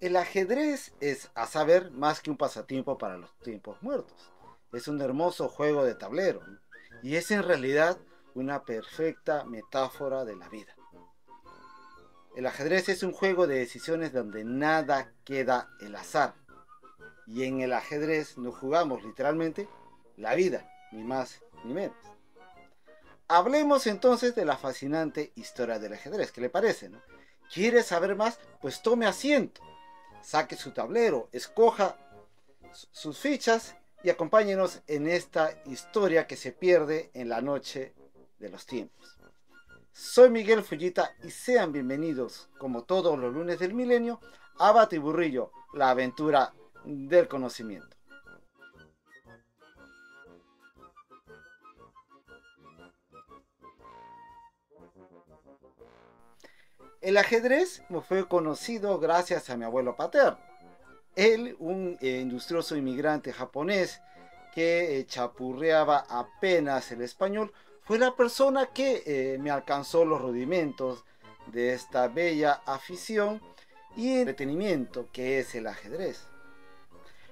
El ajedrez es, a saber, más que un pasatiempo para los tiempos muertos. Es un hermoso juego de tablero, ¿no? Y es en realidad una perfecta metáfora de la vida. El ajedrez es un juego de decisiones donde nada queda al azar. Y en el ajedrez nos jugamos literalmente la vida, ni más ni menos. Hablemos entonces de la fascinante historia del ajedrez. ¿Qué le parece, no? ¿Quiere saber más? Pues tome asiento, saque su tablero, escoja sus fichas y acompáñenos en esta historia que se pierde en la noche de los tiempos. Soy Miguel Fuyita y sean bienvenidos, como todos los lunes del milenio, a Batiburrillo, la aventura del conocimiento. El ajedrez me fue conocido gracias a mi abuelo paterno. Él, un industrioso inmigrante japonés que chapurreaba apenas el español, fue la persona que me alcanzó los rudimentos de esta bella afición y entretenimiento que es el ajedrez.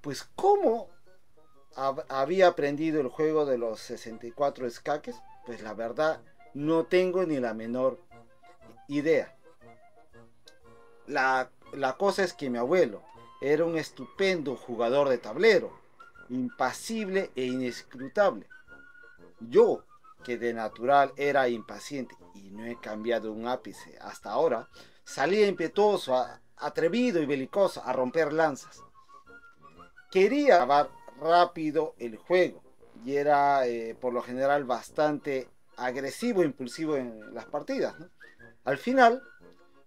Pues ¿cómo había aprendido el juego de los 64 escaques? Pues la verdad no tengo ni la menor idea. La cosa es que mi abuelo era un estupendo jugador de tablero, impasible e inescrutable. Yo, que de natural era impaciente y no he cambiado un ápice hasta ahora, salía impetuoso, atrevido y belicoso a romper lanzas. Quería acabar rápido el juego y era por lo general bastante agresivo e impulsivo en las partidas, ¿no? Al final,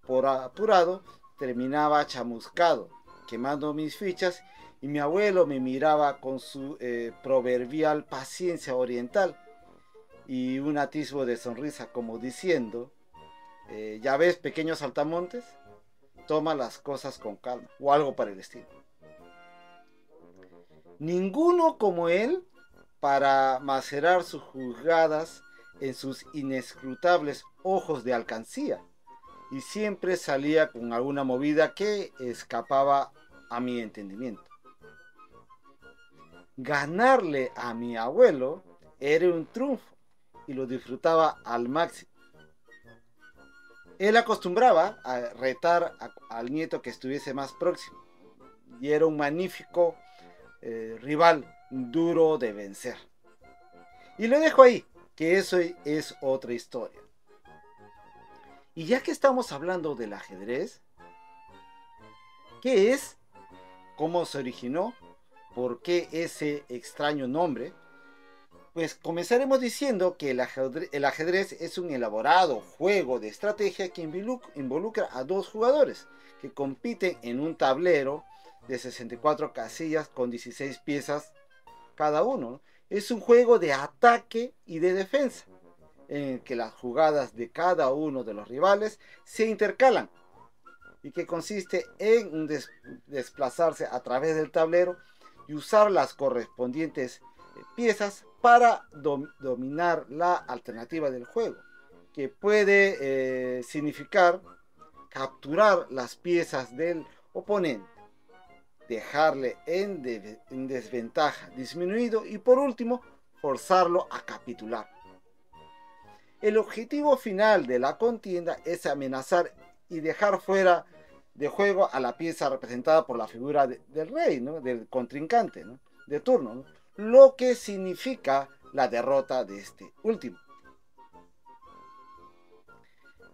por apurado, terminaba chamuscado, quemando mis fichas, y mi abuelo me miraba con su proverbial paciencia oriental y un atisbo de sonrisa, como diciendo: ya ves, pequeños saltamontes, toma las cosas con calma, o algo para el estilo. Ninguno como él, para macerar sus jugadas en sus inescrutables ojos de alcancía, y siempre salía con alguna movida que escapaba a mi entendimiento. Ganarle a mi abuelo era un triunfo y lo disfrutaba al máximo. Él acostumbraba a retar al nieto que estuviese más próximo y era un magnífico rival, duro de vencer. Y lo dejo ahí, que eso es otra historia. Y ya que estamos hablando del ajedrez, ¿qué es? ¿Cómo se originó? ¿Por qué ese extraño nombre? Pues comenzaremos diciendo que el ajedrez es un elaborado juego de estrategia que involucra a dos jugadores que compiten en un tablero de 64 casillas con 16 piezas cada uno. Es un juego de ataque y de defensa, en el que las jugadas de cada uno de los rivales se intercalan y que consiste en desplazarse a través del tablero y usar las correspondientes piezas para dominar la alternativa del juego, que puede significar capturar las piezas del oponente, dejarle en desventaja, disminuido, y por último forzarlo a capitular. El objetivo final de la contienda es amenazar y dejar fuera de juego a la pieza representada por la figura del rey, ¿no? Del contrincante, ¿no? De turno, ¿no? Lo que significa la derrota de este último.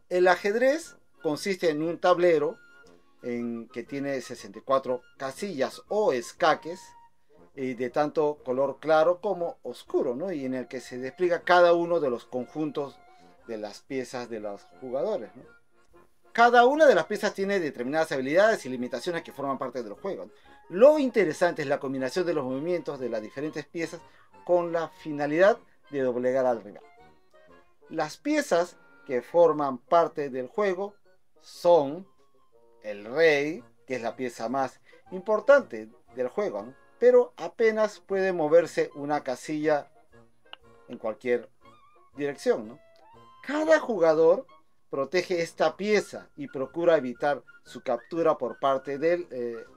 El ajedrez consiste en un tablero que tiene 64 casillas o escaques de tanto color claro como oscuro, ¿no? Y en el que se despliega cada uno de los conjuntos de las piezas de los jugadores, ¿no? Cada una de las piezas tiene determinadas habilidades y limitaciones que forman parte del juego, ¿no? Lo interesante es la combinación de los movimientos de las diferentes piezas con la finalidad de doblegar al rival. Las piezas que forman parte del juego son el rey, que es la pieza más importante del juego, ¿no? Pero apenas puede moverse una casilla en cualquier dirección, ¿no? Cada jugador protege esta pieza y procura evitar su captura por parte del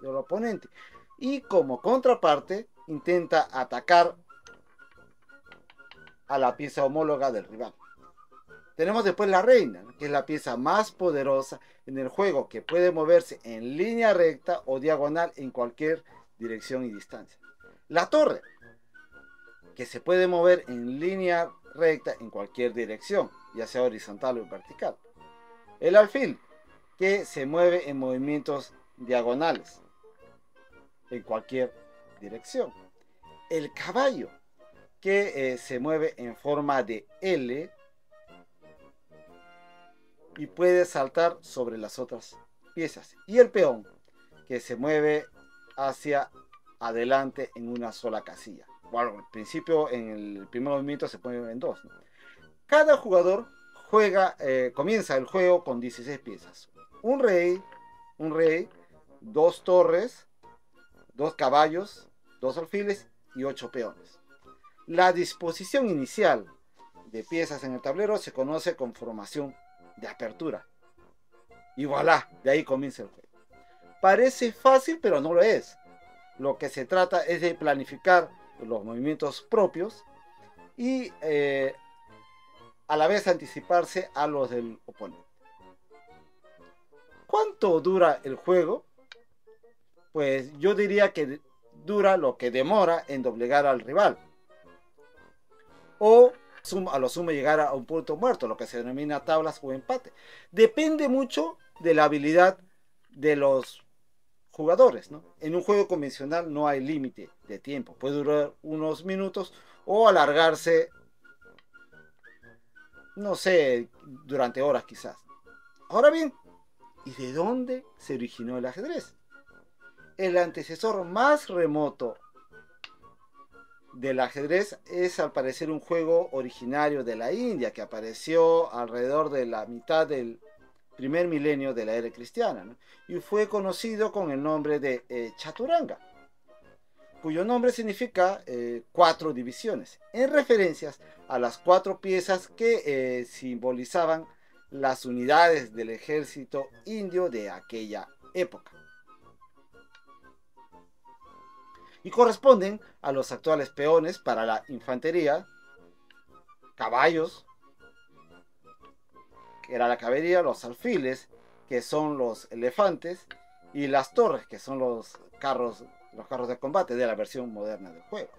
oponente. Y como contraparte, intenta atacar a la pieza homóloga del rival. Tenemos después la reina, que es la pieza más poderosa en el juego, que puede moverse en línea recta o diagonal en cualquier dirección y distancia. La torre, que se puede mover en línea recta en cualquier dirección, ya sea horizontal o vertical. El alfil, que se mueve en movimientos diagonales en cualquier dirección. El caballo, que se mueve en forma de L y puede saltar sobre las otras piezas. Y el peón, que se mueve hacia adelante en una sola casilla. Bueno, al principio, en el primer movimiento se mueve en dos, ¿no? Cada jugador juega, comienza el juego con 16 piezas. Un rey, dos torres, dos caballos, dos alfiles y 8 peones. La disposición inicial de piezas en el tablero se conoce con formación de apertura. Y voilà, de ahí comienza el juego. Parece fácil, pero no lo es. Lo que se trata es de planificar los movimientos propios y a la vez anticiparse a los del oponente. ¿Cuánto dura el juego? Pues yo diría que dura lo que demora en doblegar al rival, o a lo sumo llegar a un punto muerto, lo que se denomina tablas o empate. Depende mucho de la habilidad de los jugadores, ¿no? En un juego convencional no hay límite de tiempo, puede durar unos minutos o alargarse, no sé, durante horas quizás. Ahora bien, ¿y de dónde se originó el ajedrez? El antecesor más remoto del ajedrez es al parecer un juego originario de la India que apareció alrededor de la mitad del primer milenio de la era cristiana, ¿no? Y fue conocido con el nombre de Chaturanga, cuyo nombre significa 4 divisiones, en referencias a las 4 piezas que simbolizaban las unidades del ejército indio de aquella época y corresponden a los actuales peones para la infantería, caballos, que era la caballería, los alfiles, que son los elefantes, y las torres, que son los carros de combate de la versión moderna del juego.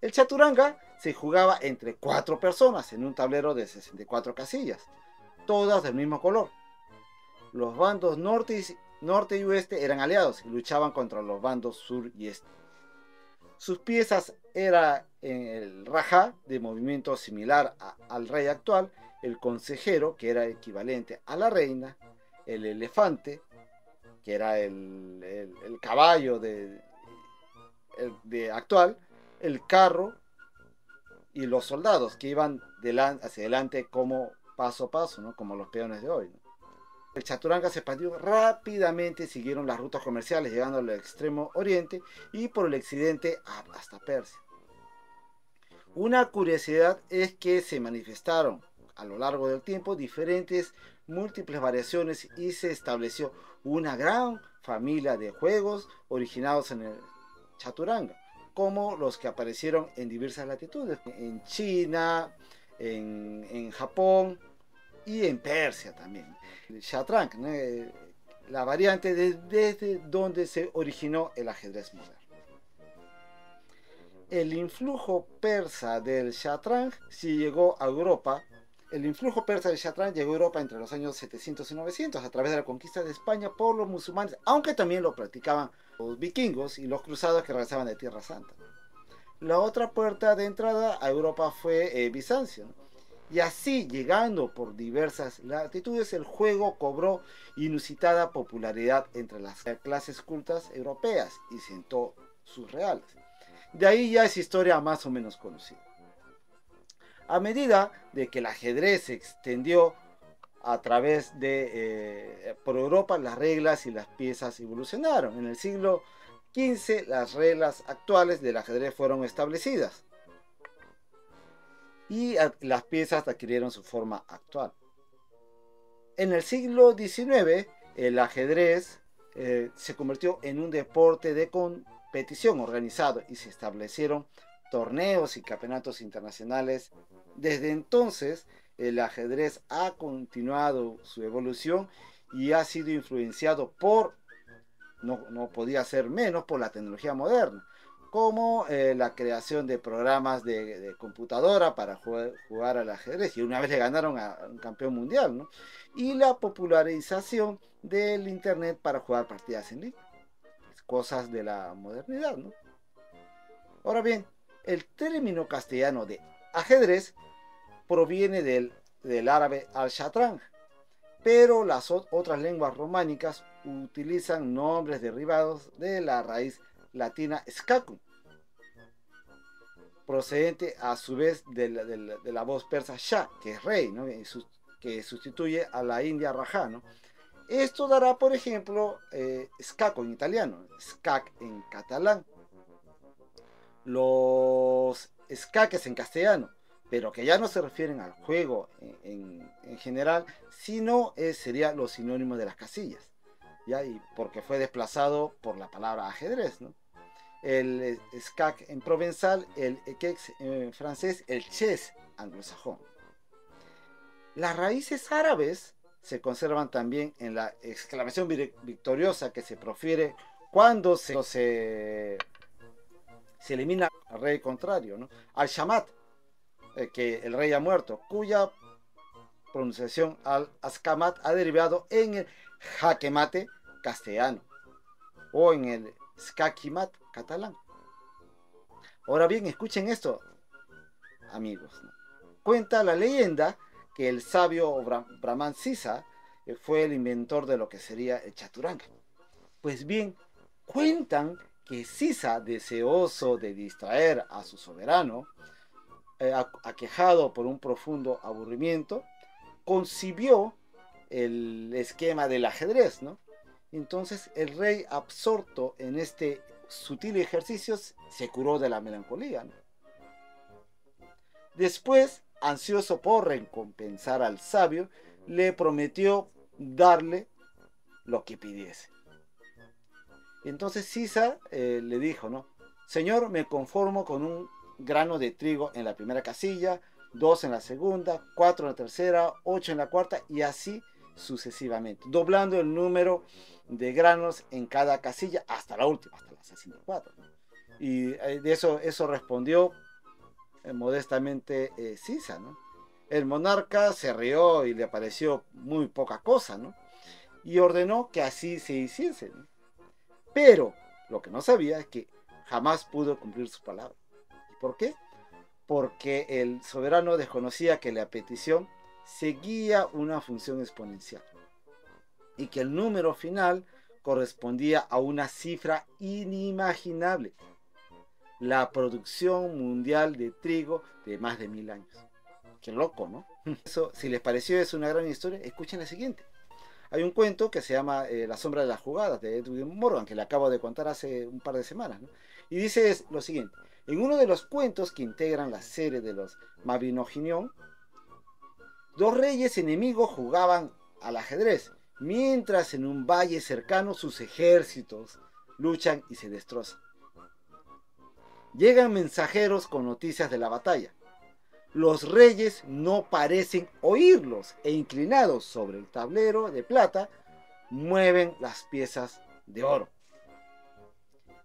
El chaturanga se jugaba entre 4 personas en un tablero de 64 casillas, todas del mismo color. Los bandos norte y oeste eran aliados y luchaban contra los bandos sur y este. Sus piezas eran el rajá, de movimiento similar al rey actual, el consejero, que era equivalente a la reina, el elefante, que era el caballo de actual, el carro y los soldados, que iban hacia adelante como paso a paso, ¿no? Como los peones de hoy, ¿no? El chaturanga se expandió rápidamente, siguieron las rutas comerciales llegando al extremo oriente y por el occidente hasta Persia. Una curiosidad es que se manifestaron a lo largo del tiempo múltiples variaciones y se estableció una gran familia de juegos originados en el chaturanga, como los que aparecieron en diversas latitudes, en China, en Japón y en Persia también. El Shatranj, ¿no? La variante desde donde se originó el ajedrez moderno. El influjo persa del Shatranj llegó a Europa. El influjo persa del Shatranj llegó a Europa entre los años 700 y 900 a través de la conquista de España por los musulmanes, aunque también lo practicaban los vikingos y los cruzados que regresaban de Tierra Santa. La otra puerta de entrada a Europa fue Bizancio, ¿no? Y así, llegando por diversas latitudes, el juego cobró inusitada popularidad entre las clases cultas europeas y sentó sus reales. De ahí ya es historia más o menos conocida. A medida de que el ajedrez se extendió a través por Europa, las reglas y las piezas evolucionaron. En el siglo XV, las reglas actuales del ajedrez fueron establecidas y las piezas adquirieron su forma actual. En el siglo XIX, el ajedrez se convirtió en un deporte de competición organizado y se establecieron torneos y campeonatos internacionales. Desde entonces, el ajedrez ha continuado su evolución y ha sido influenciado por, no podía ser menos, por la tecnología moderna, como la creación de programas de computadora para jugar al ajedrez, y una vez le ganaron a un campeón mundial, ¿no? Y la popularización del internet para jugar partidas en línea, cosas de la modernidad, ¿no? Ahora bien, el término castellano de ajedrez proviene del árabe al-Shatranj, pero las otras lenguas románicas utilizan nombres derivados de la raíz latina escaque, procedente a su vez de la voz persa shah, que es rey, ¿no? Que sustituye a la india rajá, ¿no? Esto dará, por ejemplo, escaco en italiano, escaque en catalán, los escaques en castellano, pero que ya no se refieren al juego en general, sino serían los sinónimos de las casillas, ¿ya? Y porque fue desplazado por la palabra ajedrez, ¿no? El escaque en provenzal, el équex en francés, el chess anglosajón. Las raíces árabes se conservan también en la exclamación victoriosa que se profiere cuando se elimina al rey contrario, ¿no? Al shamat, que el rey ha muerto, cuya pronunciación al ascamat ha derivado en el jaque mate castellano o en el escaque mate catalán. Ahora bien, escuchen esto, amigos, ¿no? Cuenta la leyenda que el sabio Brahman Sisa fue el inventor de lo que sería el chaturanga. Pues bien, cuentan que Sisa, deseoso de distraer a su soberano, aquejado por un profundo aburrimiento, concibió el esquema del ajedrez, ¿no? Entonces el rey, absorto en este sutil ejercicio, se curó de la melancolía, ¿no? Después, ansioso por recompensar al sabio, le prometió darle lo que pidiese. Entonces Sisa le dijo, ¿no? Señor, me conformo con un grano de trigo en la primera casilla, 2 en la segunda, 4 en la tercera, 8 en la cuarta y así sucesivamente, doblando el número de granos en cada casilla hasta la última, hasta la 64. Y de eso respondió modestamente Sisa, ¿no? El monarca se rió y le pareció muy poca cosa, ¿no? Y ordenó que así se hiciese, ¿no? Pero lo que no sabía es que jamás pudo cumplir su palabra. ¿Por qué? Porque el soberano desconocía que la petición seguía una función exponencial y que el número final correspondía a una cifra inimaginable, la producción mundial de trigo de más de 1000 años. Qué loco, ¿no? Eso, si les pareció es una gran historia, escuchen la siguiente. Hay un cuento que se llama La sombra de las jugadas, de Edwin Morgan, que le acabo de contar hace un par de semanas, ¿no? Y dice lo siguiente. En uno de los cuentos que integran la serie de los Mabinogion, dos reyes enemigos jugaban al ajedrez, mientras en un valle cercano sus ejércitos luchan y se destrozan. Llegan mensajeros con noticias de la batalla. Los reyes no parecen oírlos e inclinados sobre el tablero de plata, mueven las piezas de oro.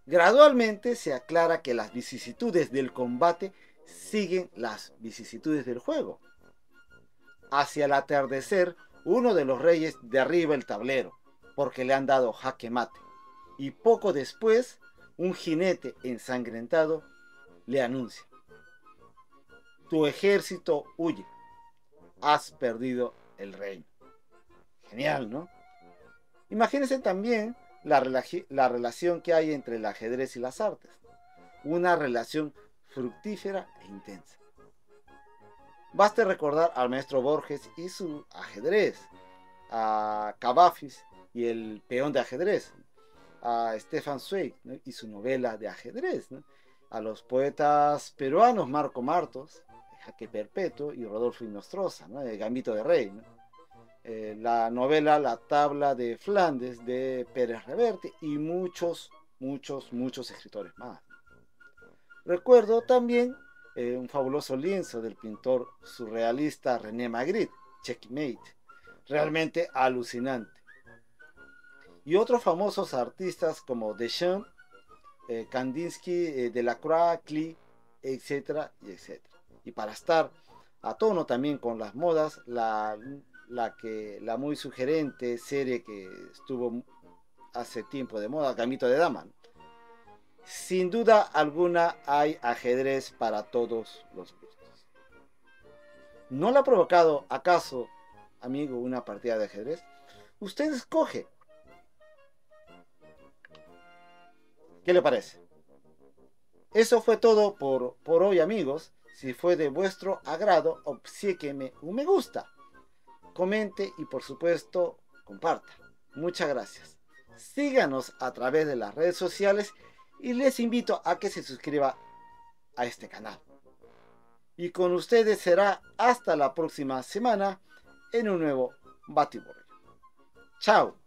Gradualmente se aclara que las vicisitudes del combate siguen las vicisitudes del juego. Hacia el atardecer, uno de los reyes derriba el tablero, porque le han dado jaque mate, y poco después, un jinete ensangrentado le anuncia: tu ejército huye, has perdido el reino. Genial, ¿no? Imagínense también la relación que hay entre el ajedrez y las artes, una relación fructífera e intensa. Basta recordar al maestro Borges y su ajedrez, a Cavafis y el peón de ajedrez, a Stefan Zweig, ¿no? Y su novela de ajedrez, ¿no? A los poetas peruanos Marco Martos, Jaque Perpetuo, y Rodolfo Inostroza, ¿no? El Gambito de Rey, ¿no? la novela La Tabla de Flandes de Pérez Reverte y muchos escritores más. Recuerdo también un fabuloso lienzo del pintor surrealista René Magritte, Jaque Mate, realmente alucinante. Y otros famosos artistas como Duchamp, Kandinsky, Delacroix, Klee, etcétera, etcétera. Y para estar a tono también con las modas, la muy sugerente serie que estuvo hace tiempo de moda, Gambito de Dama. Sin duda alguna hay ajedrez para todos los gustos. ¿No le ha provocado acaso, amigo, una partida de ajedrez? Usted escoge. ¿Qué le parece? Eso fue todo por hoy, amigos. Si fue de vuestro agrado, obséqueme un me gusta, comente y por supuesto comparta. Muchas gracias. Síganos a través de las redes sociales y les invito a que se suscriba a este canal. Y con ustedes será hasta la próxima semana en un nuevo Batiburrillo. Chao.